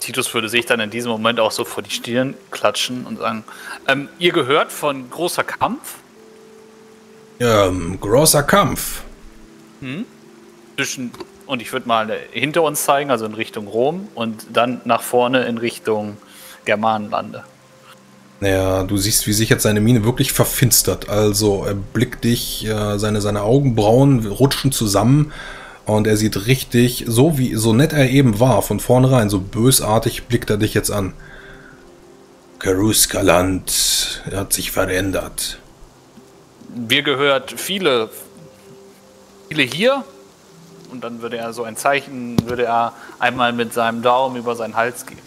Titus würde sich dann in diesem Moment auch so vor die Stirn klatschen und sagen, ihr gehört von großer Kampf? Großer Kampf. Hm? Und ich würde mal hinter uns zeigen, also in Richtung Rom und dann nach vorne in Richtung Germanenlande. Naja, du siehst, wie sich jetzt seine Miene wirklich verfinstert. Also er blickt dich, seine Augenbrauen rutschen zusammen und er sieht richtig, so nett er eben war, von vornherein, so bösartig blickt er dich jetzt an. Cheruskerland hat sich verändert. Wir gehört viele hier. Und dann würde er so ein Zeichen, würde er einmal mit seinem Daumen über seinen Hals gehen.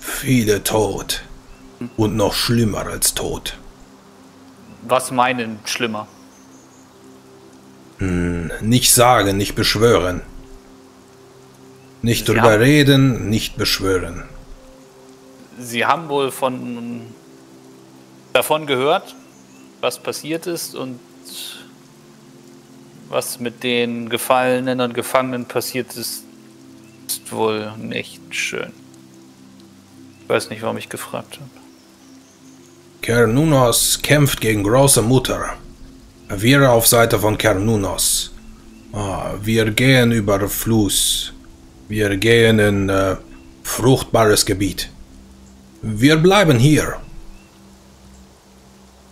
Viele tot. Und noch schlimmer als tot. Was meinen schlimmer? Nicht sagen, nicht beschwören. Nicht drüber reden, nicht beschwören. Sie haben wohl davon gehört, was passiert ist und was mit den Gefallenen und Gefangenen passiert ist, ist wohl nicht schön. Ich weiß nicht, warum ich gefragt habe. Cernunnos kämpft gegen große Mutter. Wir auf Seite von Cernunnos. Wir gehen über Fluss. Wir gehen in fruchtbares Gebiet. Wir bleiben hier.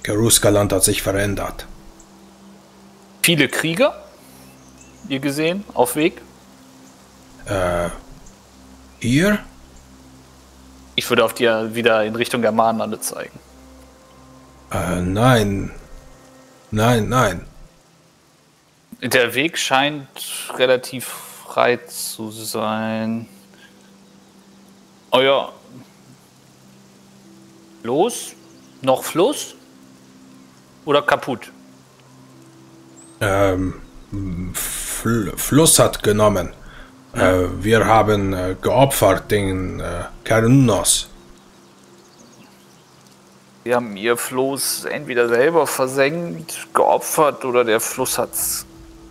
Cheruskerland hat sich verändert. Viele Krieger, ihr gesehen, auf Weg? Hier? Ich würde auf dir wieder in Richtung Germanenlande zeigen. Nein. Der Weg scheint relativ frei zu sein. Euer Los? Noch Fluss? Oder kaputt? Fluss hat genommen. Ja. Wir haben geopfert den Cernunnos. Wir haben ihr Floß entweder selber versenkt, geopfert oder der Fluss hat's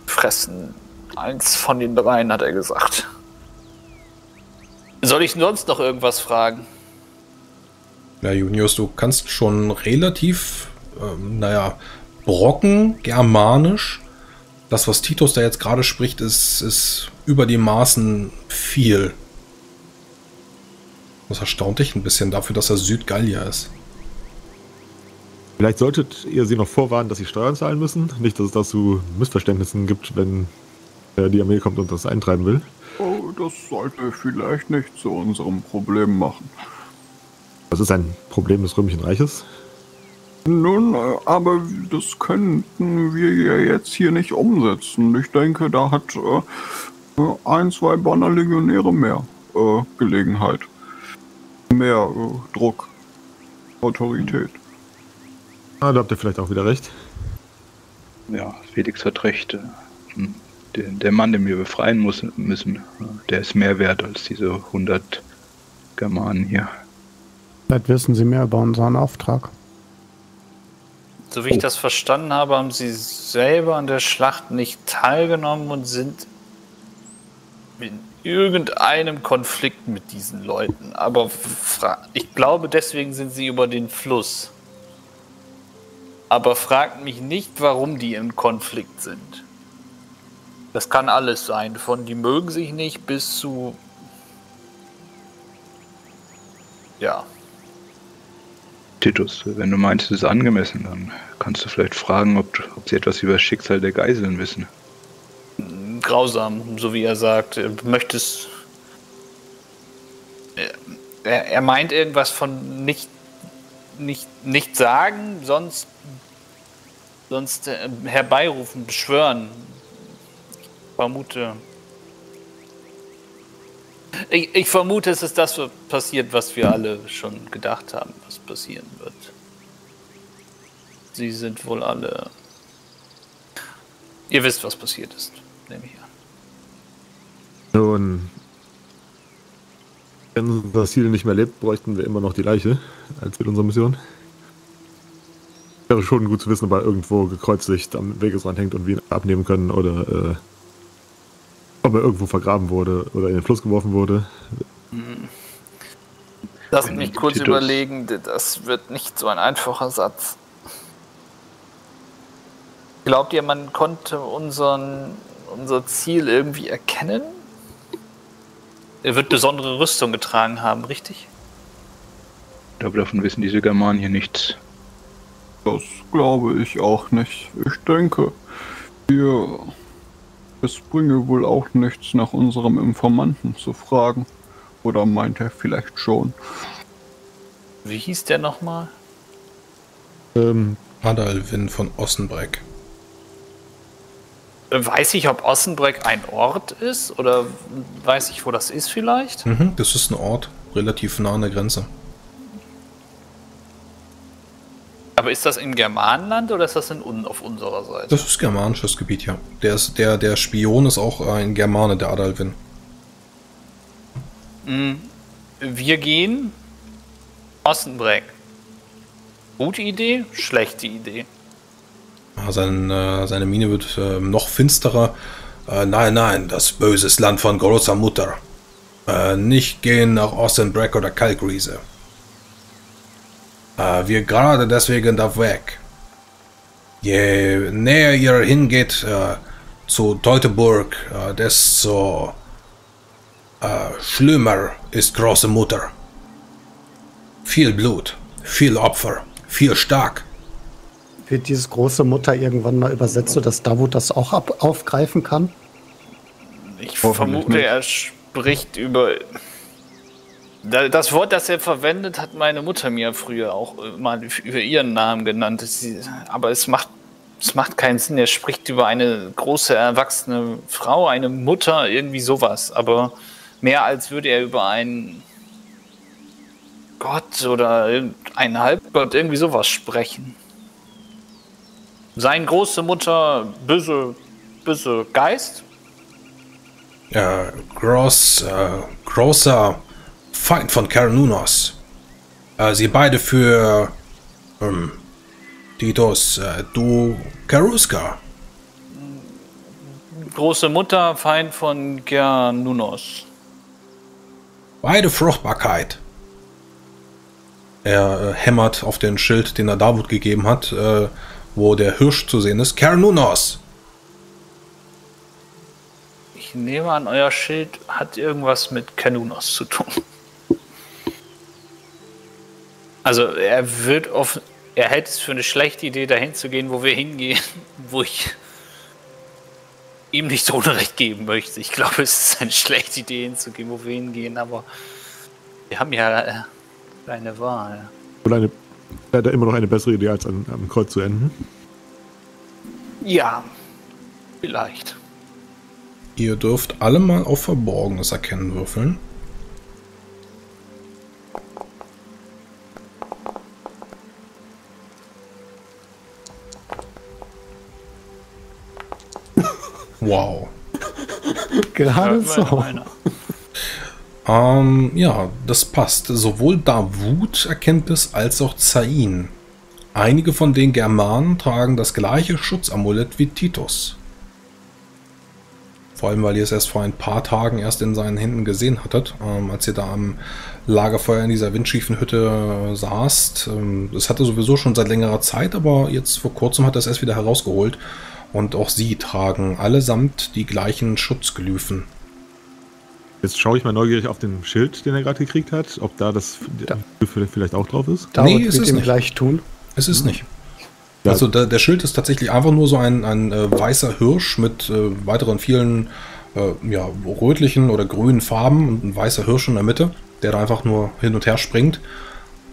gefressen. Eins von den dreien, hat er gesagt. Soll ich sonst noch irgendwas fragen? Ja, Junius, du kannst schon relativ, Brocken, germanisch. Das, was Titus da jetzt gerade spricht, ist über die Maßen viel. Das erstaunt dich ein bisschen dafür, dass er Südgallier ist. Vielleicht solltet ihr sie noch vorwarnen, dass sie Steuern zahlen müssen. Nicht, dass es dazu Missverständnissen gibt, wenn die Armee kommt und das eintreiben will. Oh, das sollte vielleicht nicht zu unserem Problem machen. Das ist ein Problem des Römischen Reiches. Nun, aber das könnten wir ja jetzt hier nicht umsetzen. Ich denke, da hat ein, zwei Banner Legionäre mehr Gelegenheit. Mehr Druck. Autorität. Da habt ihr vielleicht auch wieder recht. Ja, Felix hat recht. Der Mann, den wir befreien müssen, der ist mehr wert als diese 100 Germanen hier. Vielleicht wissen Sie mehr über unseren Auftrag. So wie ich das verstanden habe, haben sie selber an der Schlacht nicht teilgenommen und sind in irgendeinem Konflikt mit diesen Leuten. Aber ich glaube, deswegen sind sie über den Fluss. Aber fragt mich nicht, warum die im Konflikt sind. Das kann alles sein. Von die mögen sich nicht bis zu... Ja. Titus, wenn du meinst, es ist angemessen, dann kannst du vielleicht fragen, ob sie etwas über das Schicksal der Geiseln wissen. Grausam, so wie er sagt. Er meint irgendwas von nicht sagen, sonst herbeirufen, beschwören. Ich vermute, es ist das passiert, was wir alle schon gedacht haben, was passieren wird. Sie sind wohl alle... Ihr wisst, was passiert ist, nehme ich an. Nun, wenn das Ziel nicht mehr lebt, bräuchten wir immer noch die Leiche als mit unserer Mission. Wäre schon gut zu wissen, ob er irgendwo gekreuzigt am Wegesrand hängt und wir ihn abnehmen können oder Ob er irgendwo vergraben wurde oder in den Fluss geworfen wurde. Lass mich kurz überlegen, das wird nicht so ein einfacher Satz. Glaubt ihr, man konnte unser Ziel irgendwie erkennen? Er wird besondere Rüstung getragen haben, richtig? Ich glaube, davon wissen diese Germanen hier nichts. Das glaube ich auch nicht. Ich denke, es bringe wohl auch nichts, nach unserem Informanten zu fragen. Oder meint er vielleicht schon. Wie hieß der nochmal? Adalwin von Ossenbreck. Weiß ich, ob Ossenbreck ein Ort ist? Oder weiß ich, wo das ist vielleicht? Mhm, das ist ein Ort, relativ nah an der Grenze. Aber ist das in Germanenland oder ist das auf unserer Seite? Das ist germanisches Gebiet, ja. Der Spion ist auch ein Germane, der Adalwin. Wir gehen Ostenbreg. Gute Idee, schlechte Idee. Seine Miene wird noch finsterer. Nein, das böse Land von großer Mutter. Nicht gehen nach Ostenbreg oder Kalkriese. Wir gerade deswegen da weg. Je näher ihr hingeht zu Teutoburg, desto schlimmer ist große Mutter. Viel Blut, viel Opfer, viel stark. Wird dieses große Mutter irgendwann mal übersetzt, sodass Davut das auch aufgreifen kann? Ich vermute, er spricht über... Das Wort, das er verwendet, hat meine Mutter mir früher auch mal über ihren Namen genannt. Aber es macht keinen Sinn. Er spricht über eine große, erwachsene Frau, eine Mutter, irgendwie sowas. Aber mehr als würde er über einen Gott oder einen Halbgott, irgendwie sowas sprechen. Sein große Mutter, böse Geist? Ja, großer... Feind von Cernunnos. Sie beide für Titus, du Cherusker. Große Mutter, Feind von Cernunnos. Beide Fruchtbarkeit. Er hämmert auf den Schild, den er Davut gegeben hat, wo der Hirsch zu sehen ist. Cernunnos! Ich nehme an, euer Schild hat irgendwas mit Cernunnos zu tun. Also er hält es für eine schlechte Idee, dahin zu gehen, wo wir hingehen, wo ich ihm nicht ohne Recht geben möchte. Ich glaube, es ist eine schlechte Idee, hinzugehen, wo wir hingehen, aber wir haben ja keine Wahl. Und leider immer noch eine bessere Idee, als am Kreuz zu enden. Ja, vielleicht. Ihr dürft alle mal auf Verborgenes erkennen würfeln. Wow. Gerade so. Ja, das passt. Sowohl Davut erkennt es als auch Zain. Einige von den Germanen tragen das gleiche Schutzamulett wie Titus. Vor allem, weil ihr es erst vor ein paar Tagen in seinen Händen gesehen hattet, als ihr da am Lagerfeuer in dieser windschiefen Hütte saßt. Das hatte sowieso schon seit längerer Zeit, aber jetzt vor kurzem hat er es erst wieder herausgeholt. Und auch sie tragen allesamt die gleichen Schutzglyphen. Jetzt schaue ich mal neugierig auf den Schild, den er gerade gekriegt hat, ob da das vielleicht auch drauf ist. Nee, es ist nicht. Gleich tun. Es ist nicht. Also der Schild ist tatsächlich einfach nur so ein weißer Hirsch mit weiteren vielen rötlichen oder grünen Farben und ein weißer Hirsch in der Mitte, der da einfach nur hin und her springt.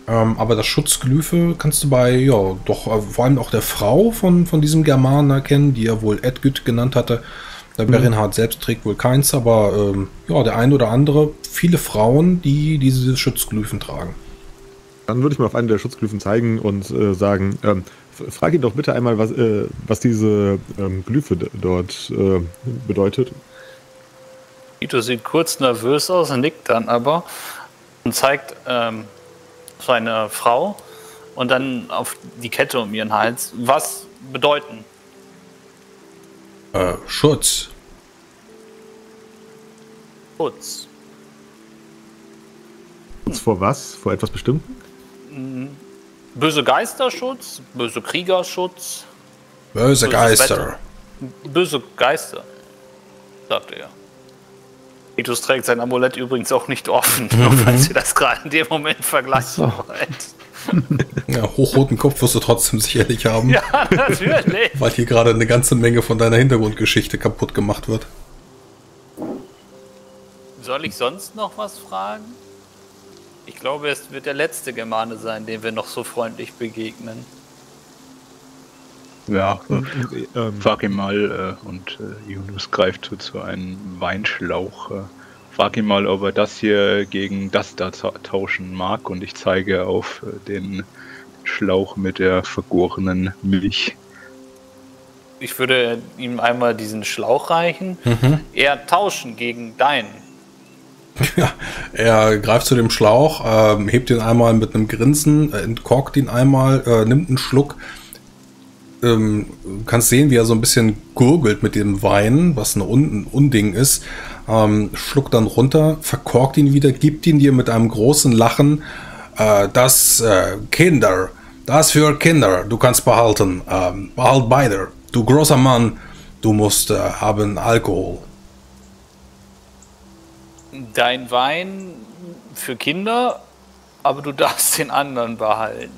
Aber das Schutzglyphe kannst du vor allem auch der Frau von diesem Germanen erkennen, die er wohl Edgüt genannt hatte. Der Bernhardt selbst trägt wohl keins, aber der ein oder andere, viele Frauen, die diese Schutzglyphen tragen. Dann würde ich mal auf einen der Schutzglyphen zeigen und sagen, frag ihn doch bitte einmal, was diese Glyphe dort bedeutet. Rito sieht kurz nervös aus, nickt dann aber und zeigt seine Frau und dann auf die Kette um ihren Hals. Was bedeuten? Schutz. Schutz. Vor was? Vor etwas Bestimmten? Böse Geisterschutz, böse Kriegerschutz. Böse Geister. Böse Geister, sagte er. Titus trägt sein Amulett übrigens auch nicht offen, nur falls ihr das gerade in dem Moment vergleichen wollt. Ja, hochroten Kopf wirst du trotzdem sicherlich haben. Ja, natürlich. Weil hier gerade eine ganze Menge von deiner Hintergrundgeschichte kaputt gemacht wird. Soll ich sonst noch was fragen? Ich glaube, es wird der letzte Germane sein, dem wir noch so freundlich begegnen. Ja, frag ihn mal, und Junius greift zu einem Weinschlauch. Frag ihn mal, ob er das hier gegen das da tauschen mag, und ich zeige auf den Schlauch mit der vergorenen Milch. Ich würde ihm einmal diesen Schlauch reichen. Er tauschen gegen deinen. Ja, er greift zu dem Schlauch, hebt ihn einmal mit einem Grinsen, entkorkt ihn einmal, nimmt einen Schluck. Kannst sehen, wie er so ein bisschen gurgelt mit dem Wein, was ein Unding ist. Schluckt dann runter, verkorkt ihn wieder, gibt ihn dir mit einem großen Lachen. Das für Kinder, du kannst behalten. Behalt beide. Du großer Mann, du musst haben Alkohol. Dein Wein für Kinder, aber du darfst den anderen behalten.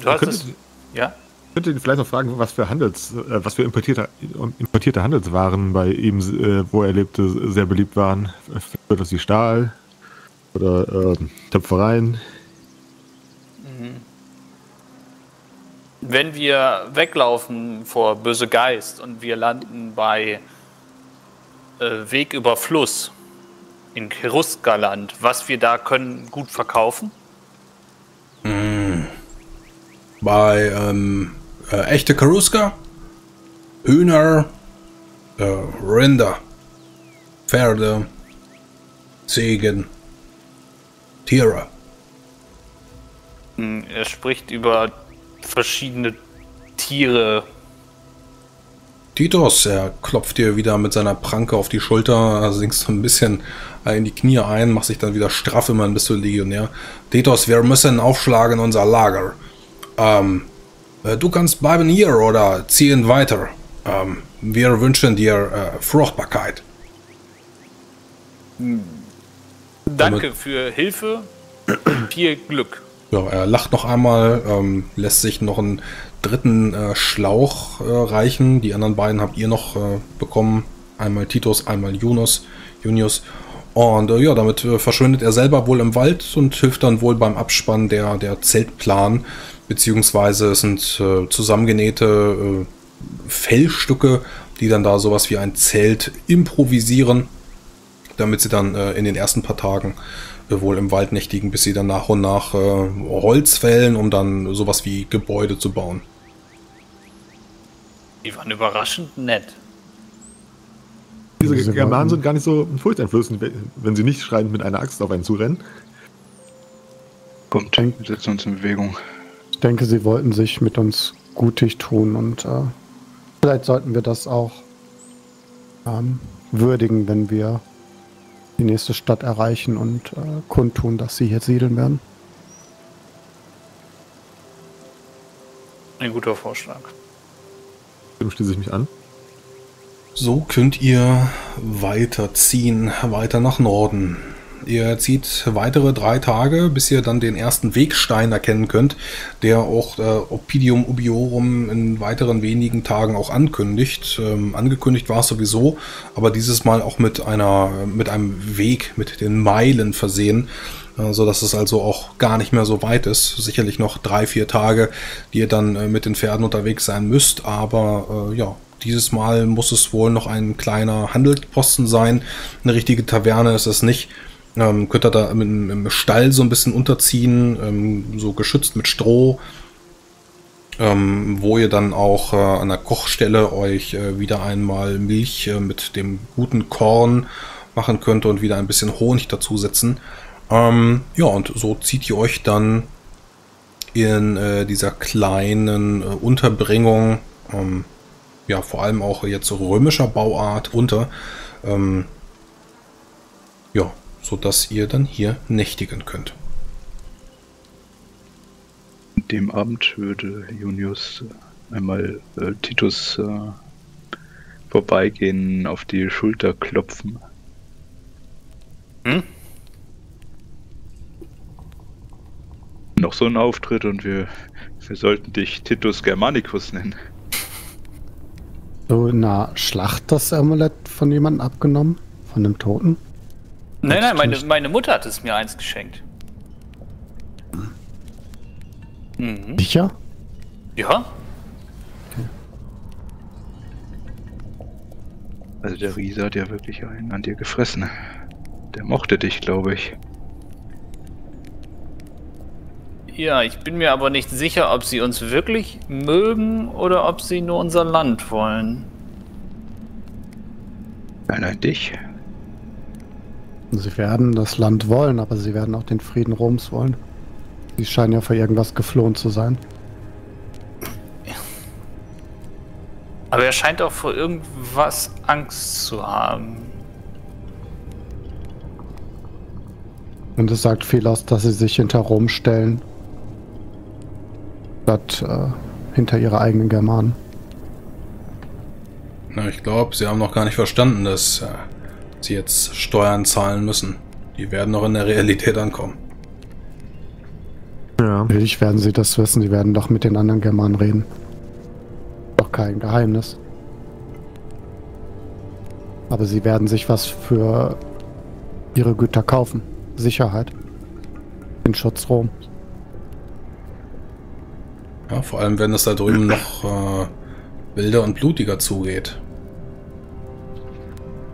Du hast es, ja? Ich könnte vielleicht noch fragen, was für importierte Handelswaren bei ihm, wo er lebte, sehr beliebt waren. Vielleicht wie Stahl oder Töpfereien. Wenn wir weglaufen vor böse Geist und wir landen bei Weg über Fluss in Cheruskerland, was wir da können gut verkaufen? Bei echte Cherusker, Hühner, Rinder, Pferde, Ziegen, Tiere. Er spricht über verschiedene Tiere. Titus, er klopft dir wieder mit seiner Pranke auf die Schulter, sinkst so ein bisschen in die Knie ein, macht sich dann wieder straff, immerhin bist du Legionär. Titus, wir müssen aufschlagen unser Lager. Du kannst bleiben hier oder ziehen weiter. Wir wünschen dir Fruchtbarkeit. Danke für Hilfe und viel Glück. Ja, er lacht noch einmal, lässt sich noch einen dritten Schlauch reichen. Die anderen beiden habt ihr noch bekommen. Einmal Titus, einmal Junius. Und ja, damit verschwindet er selber wohl im Wald und hilft dann wohl beim Abspannen der Zeltplan. Beziehungsweise es sind zusammengenähte Fellstücke, die dann da sowas wie ein Zelt improvisieren, damit sie dann in den ersten paar Tagen wohl im Wald nächtigen, bis sie dann nach und nach Holz fällen, um dann sowas wie Gebäude zu bauen. Die waren überraschend nett. Diese Germanen sind gar nicht so furchteinflößend, wenn sie nicht schreiend mit einer Axt auf einen zurennen. Kommt, setzt uns in Bewegung. Ich denke, sie wollten sich mit uns gutig tun und vielleicht sollten wir das auch würdigen, wenn wir die nächste Stadt erreichen und kundtun, dass sie hier siedeln werden. Ein guter Vorschlag. Dem schließe ich mich an. So könnt ihr weiterziehen, weiter nach Norden. Ihr zieht weitere 3 Tage, bis ihr dann den ersten Wegstein erkennen könnt, der auch Oppidium Ubiorum in weiteren wenigen Tagen auch ankündigt. Angekündigt war es sowieso, aber dieses Mal auch mit einem Weg, mit den Meilen versehen, sodass es also auch gar nicht mehr so weit ist. Sicherlich noch 3-4 Tage, die ihr dann mit den Pferden unterwegs sein müsst, aber ja. Dieses Mal muss es wohl noch ein kleiner Handelsposten sein. Eine richtige Taverne ist es nicht. Könnt ihr da im Stall so ein bisschen unterziehen, so geschützt mit Stroh, wo ihr dann auch an der Kochstelle euch wieder einmal Milch mit dem guten Korn machen könnt und wieder ein bisschen Honig dazusetzen. Ja, und so zieht ihr euch dann in dieser kleinen Unterbringung, ja, vor allem auch jetzt römischer Bauart unter. Ja, sodass ihr dann hier nächtigen könnt. Dem Abend würde Junius einmal Titus vorbeigehen, auf die Schulter klopfen. Hm? Noch so ein Auftritt und wir sollten dich Titus Germanicus nennen. So in einer Schlacht das Amulett von jemandem abgenommen? Von einem Toten? Nein, meine Mutter hat es mir eins geschenkt. Mhm. Sicher? Ja. Okay. Also der Riese hat ja wirklich einen an dir gefressen. Der mochte dich, glaube ich. Ja, ich bin mir aber nicht sicher, ob sie uns wirklich mögen oder ob sie nur unser Land wollen. Nein, dich. Sie werden das Land wollen, aber sie werden auch den Frieden Roms wollen. Sie scheinen ja vor irgendwas geflohen zu sein. Aber er scheint auch vor irgendwas Angst zu haben. Und es sagt viel aus, dass sie sich hinter Rom stellen, statt hinter ihre eigenen Germanen. Na, ich glaube, sie haben noch gar nicht verstanden, dass sie jetzt Steuern zahlen müssen. Die werden noch in der Realität ankommen. Ja. Natürlich werden sie das wissen. Sie werden doch mit den anderen Germanen reden. Doch kein Geheimnis. Aber sie werden sich was für ihre Güter kaufen. Sicherheit. Den Schutz Rom. Ja, vor allem, wenn es da drüben noch wilder und blutiger zugeht.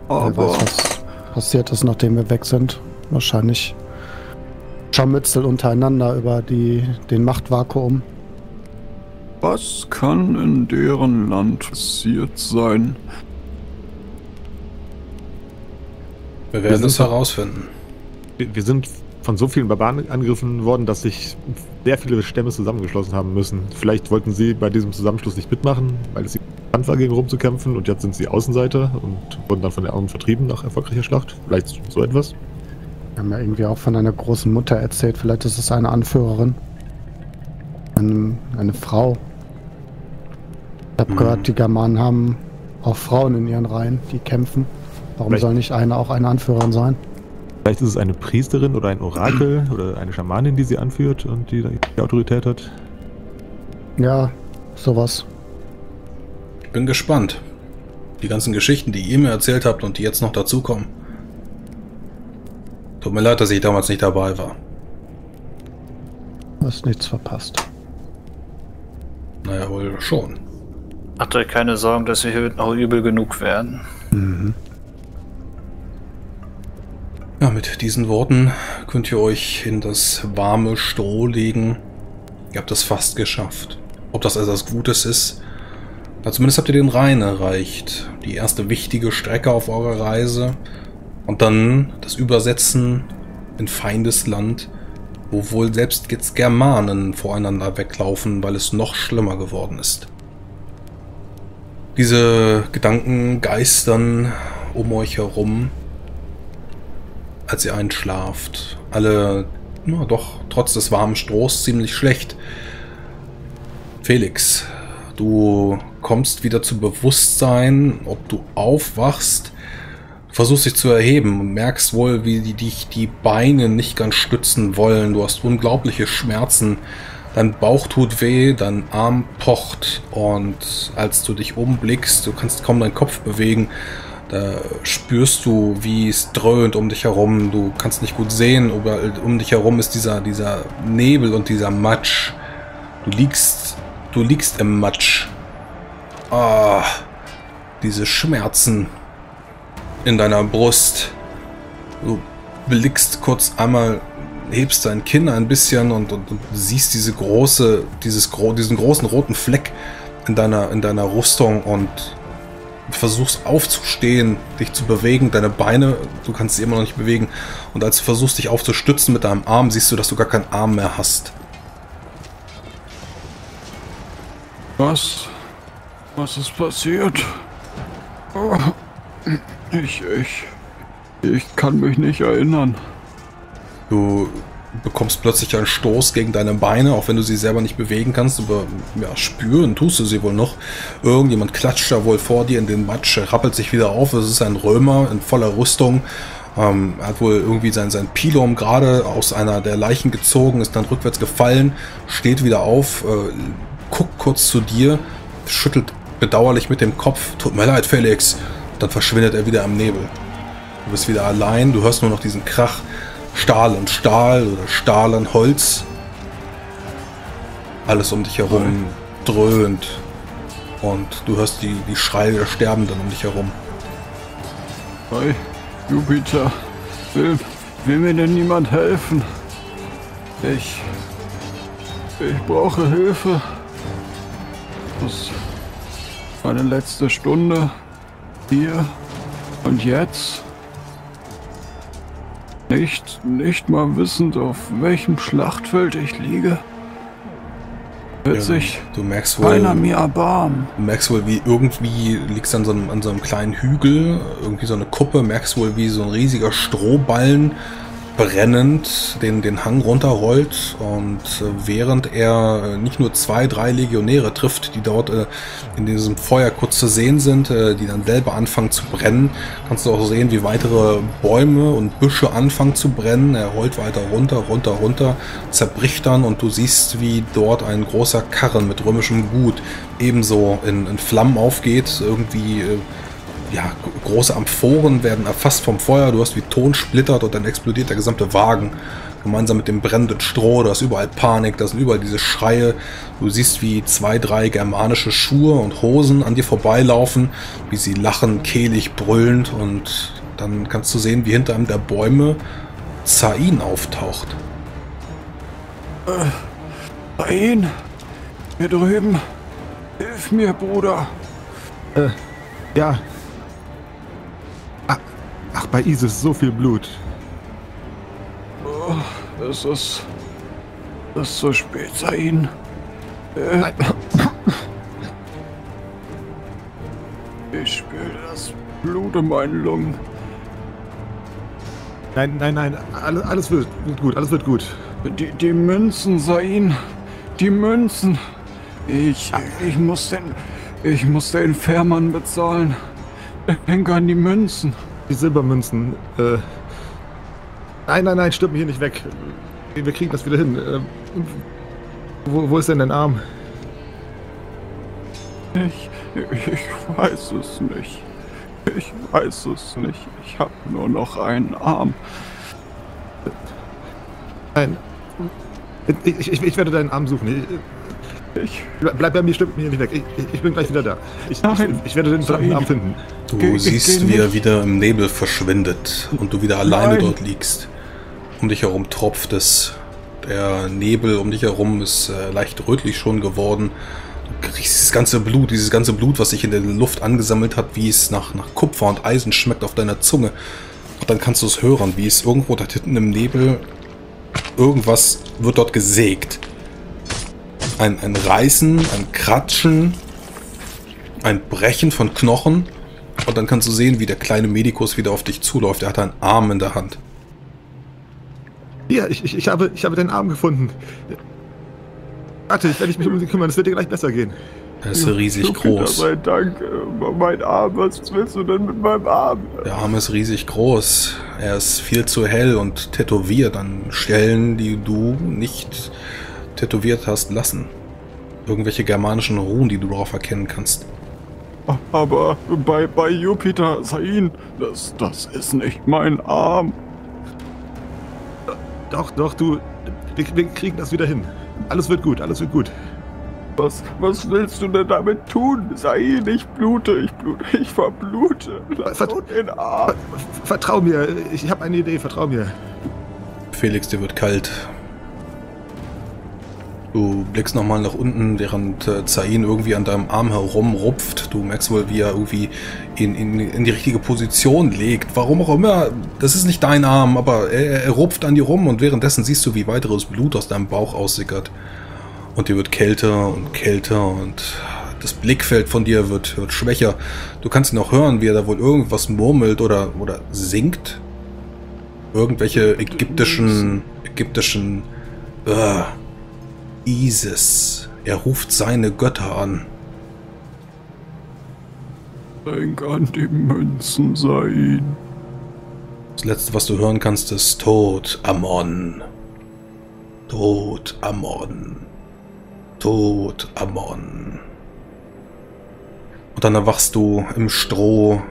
Aber was passiert ist, nachdem wir weg sind? Wahrscheinlich Scharmützel untereinander über den Machtvakuum. Was kann in deren Land passiert sein? Wir werden es herausfinden. Wir sind von so vielen Barbaren angegriffen worden, dass sich sehr viele Stämme zusammengeschlossen haben müssen. Vielleicht wollten sie bei diesem Zusammenschluss nicht mitmachen, weil es interessant war, gegen Rom zu kämpfen, und jetzt sind sie Außenseiter und wurden dann von den anderen vertrieben nach erfolgreicher Schlacht. Vielleicht so etwas. Wir haben ja irgendwie auch von einer großen Mutter erzählt. Vielleicht ist es eine Anführerin. Eine Frau. Ich habe gehört, die Germanen haben auch Frauen in ihren Reihen, die kämpfen. Warum soll nicht eine auch eine Anführerin sein? Vielleicht ist es eine Priesterin oder ein Orakel oder eine Schamanin, die sie anführt und die die Autorität hat. Ja, sowas. Ich bin gespannt. Die ganzen Geschichten, die ihr mir erzählt habt und die jetzt noch dazukommen. Tut mir leid, dass ich damals nicht dabei war. Du hast nichts verpasst. Naja, wohl schon. Macht euch keine Sorgen, dass wir hier noch übel genug werden. Mhm. Ja, mit diesen Worten könnt ihr euch in das warme Stroh legen. Ihr habt das fast geschafft. Ob das etwas Gutes ist? Na, zumindest habt ihr den Rhein erreicht. Die erste wichtige Strecke auf eurer Reise. Und dann das Übersetzen in Feindesland, wo wohl selbst jetzt Germanen voreinander weglaufen, weil es noch schlimmer geworden ist. Diese Gedanken geistern um euch herum, als ihr einschlaft. Alle, na doch, trotz des warmen Strohs ziemlich schlecht. Felix, du kommst wieder zu Bewusstsein, ob du aufwachst, versuchst dich zu erheben und merkst wohl, wie dich die Beine nicht ganz stützen wollen. Du hast unglaubliche Schmerzen. Dein Bauch tut weh, dein Arm pocht, und als du dich umblickst, du kannst kaum deinen Kopf bewegen, da spürst du, wie es dröhnt um dich herum. Du kannst nicht gut sehen, aber um dich herum ist dieser Nebel und dieser Matsch. Du liegst im Matsch. Ah, diese Schmerzen in deiner Brust. Du blickst kurz einmal, hebst dein Kinn ein bisschen und siehst diesen großen roten Fleck in deiner Rüstung und versuchst aufzustehen, dich zu bewegen, deine Beine, du kannst sie immer noch nicht bewegen, und als du versuchst, dich aufzustützen mit deinem Arm, siehst du, dass du gar keinen Arm mehr hast. Was ist passiert? Oh, ich Ich kann mich nicht erinnern. Du bekommst plötzlich einen Stoß gegen deine Beine, auch wenn du sie selber nicht bewegen kannst, aber ja, spüren tust du sie wohl noch. Irgendjemand klatscht da wohl vor dir in den Matsch, rappelt sich wieder auf. Es ist ein Römer in voller Rüstung. Er hat wohl irgendwie sein Pilum gerade aus einer der Leichen gezogen, ist dann rückwärts gefallen, steht wieder auf, guckt kurz zu dir, schüttelt bedauerlich mit dem Kopf. Tut mir leid, Felix. Dann verschwindet er wieder am Nebel. Du bist wieder allein, du hörst nur noch diesen Krach. Stahl und Stahl oder Stahl und Holz. Alles um dich herum dröhnt. Und du hörst die Schreie der Sterbenden um dich herum. Hey, Jupiter, will mir denn niemand helfen? Ich brauche Hilfe. Das ist meine letzte Stunde hier und jetzt. Nicht mal wissend, auf welchem Schlachtfeld ich liege. Witzig. Ja, du merkst wohl, keiner mir erbarmen. Du merkst wohl, wie irgendwie liegst an so einem kleinen Hügel, irgendwie so eine Kuppe, merkst wohl, wie so ein riesiger Strohballen brennend den Hang runterrollt, und während er nicht nur 2, 3 Legionäre trifft, die dort in diesem Feuer kurz zu sehen sind, die dann selber anfangen zu brennen, kannst du auch sehen, wie weitere Bäume und Büsche anfangen zu brennen. Er rollt weiter runter, zerbricht dann, und du siehst, wie dort ein großer Karren mit römischem Gut ebenso in Flammen aufgeht, irgendwie. Ja, große Amphoren werden erfasst vom Feuer, du hast wie Ton splittert, und dann explodiert der gesamte Wagen, gemeinsam mit dem brennenden Stroh. Da ist überall Panik, da sind überall diese Schreie. Du siehst, wie 2, 3 germanische Schuhe und Hosen an dir vorbeilaufen, wie sie lachen, kehlig, brüllend, und dann kannst du sehen, wie hinter einem der Bäume Zain auftaucht. Zain, hier drüben, hilf mir, Bruder. Ja. Ach, bei Isis so viel Blut. Oh, es ist so spät, Zain. Ich spüre das Blut in meinen Lungen. Nein, alles wird gut. Die Münzen, Zain, die Münzen. Ich muss den Fährmann bezahlen. Ich denke an die Münzen. Die Silbermünzen. Nein, stirb mich hier nicht weg. Wir kriegen das wieder hin. Wo ist denn dein Arm? Ich weiß es nicht. Ich habe nur noch einen Arm. Nein. Ich werde deinen Arm suchen. Bleib bei mir, stimmt mir nicht weg. Ich bin gleich wieder da. Ich werde den verdammten Arm finden. Du siehst, wie er wieder im Nebel verschwindet und du wieder alleine dort liegst. Um dich herum tropft es. Der Nebel um dich herum ist leicht rötlich schon geworden. Du riechst dieses ganze Blut, was sich in der Luft angesammelt hat, wie es nach Kupfer und Eisen schmeckt, auf deiner Zunge. Und dann kannst du es hören, wie es irgendwo da hinten im Nebel, irgendwas wird dort gesägt. Ein Reißen, ein Kratschen, ein Brechen von Knochen, und dann kannst du sehen, wie der kleine Medikus wieder auf dich zuläuft. Er hat einen Arm in der Hand. Ja, ich habe den Arm gefunden. Warte, ich werde mich um ihn kümmern, es wird dir gleich besser gehen. Er ist riesig groß. Mein Dank, mein Arm, was willst du denn mit meinem Arm? Der Arm ist riesig groß. Er ist viel zu hell und tätowiert an Stellen, die du nicht tätowiert hast lassen. Irgendwelche germanischen Runen, die du darauf erkennen kannst. Aber bei Jupiter, Zain, das ist nicht mein Arm. Doch, wir kriegen das wieder hin. Alles wird gut. Was willst du denn damit tun, Zain? Ich verblute. Lass uns den Arm. Vertrau mir, ich habe eine Idee, vertrau mir. Felix, dir wird kalt. Du blickst nochmal nach unten, während Zain irgendwie an deinem Arm herumrupft. Du merkst wohl, wie er irgendwie in die richtige Position legt. Warum auch immer, das ist nicht dein Arm, aber er rupft an dir rum, und währenddessen siehst du, wie weiteres Blut aus deinem Bauch aussickert. Und dir wird kälter, und das Blickfeld von dir wird schwächer. Du kannst ihn auch hören, wie er da wohl irgendwas murmelt oder singt. irgendwelche ägyptischen Isis. Er ruft seine Götter an. Denk an die Münzen, Zain. Das letzte, was du hören kannst, ist Tod, Amon. Tod, Amon. Tod, Amon. Und dann erwachst du im Stroh,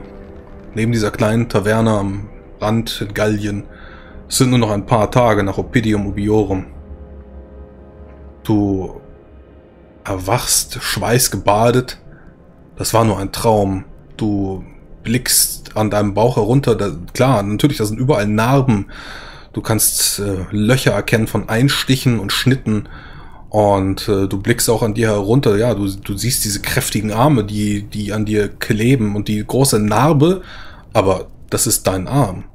neben dieser kleinen Taverne am Rand in Gallien. Es sind nur noch ein paar Tage nach Oppidium Ubiorum. Du erwachst, schweißgebadet. Das war nur ein Traum. Du blickst an deinem Bauch herunter. Da, klar, natürlich, da sind überall Narben. Du kannst Löcher erkennen von Einstichen und Schnitten. Und du blickst auch an dir herunter. Ja, du siehst diese kräftigen Arme, die an dir kleben. Und die große Narbe. Aber das ist dein Arm.